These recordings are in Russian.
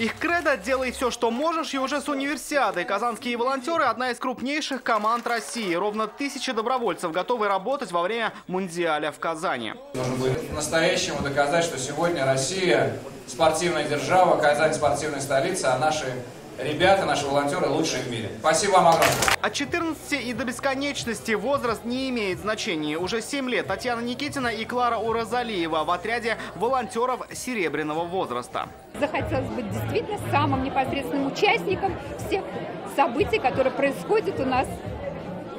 Их кредо «Делай все, что можешь» и уже с универсиады. Казанские волонтеры – одна из крупнейших команд России. Ровно 1000 добровольцев готовы работать во время мундиаля в Казани. Нужно будет по-настоящему доказать, что сегодня Россия – спортивная держава, Казань – спортивная столица, а наши ребята, наши волонтеры лучшие в мире. Спасибо вам огромное. От 14 и до бесконечности возраст не имеет значения. Уже 7 лет Татьяна Никитина и Клара Уразалиева в отряде волонтеров серебряного возраста. Захотелось быть действительно самым непосредственным участником всех событий, которые происходят у нас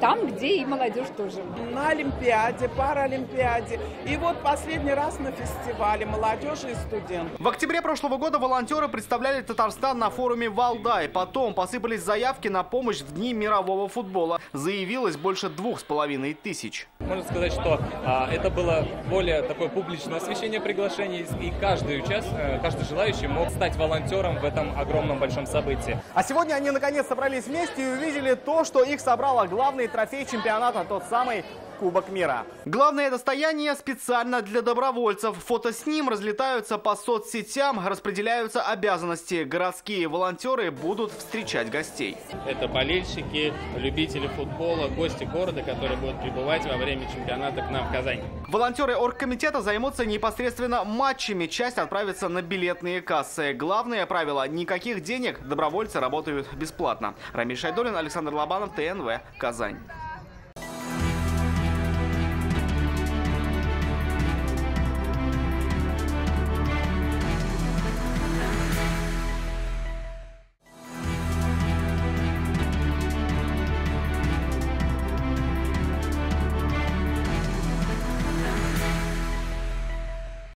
там, где и молодежь тоже. На Олимпиаде, Паралимпиаде и вот последний раз на фестивале молодежи и студентов. В октябре прошлого года волонтеры представляли Татарстан на форуме «Валдай». Потом посыпались заявки на помощь в дни мирового футбола. Заявилось больше 2500. Можно сказать, что это было более такое публичное освещение приглашений. И каждый желающий мог стать волонтером в этом огромном большом событии. А сегодня они наконец собрались вместе и увидели то, что их собрало главный трофей чемпионата, тот самый Кубок мира. Главное достояние специально для добровольцев. Фото с ним разлетаются по соцсетям, распределяются обязанности. Городские волонтеры будут встречать гостей. Это болельщики, любители футбола, гости города, которые будут прибывать во время чемпионата к нам в Казань. Волонтеры оргкомитета займутся непосредственно матчами. Часть отправится на билетные кассы. Главное правило – никаких денег. Добровольцы работают бесплатно. Рамиль Шайдулин, Александр Лобанов, ТНВ, Казань.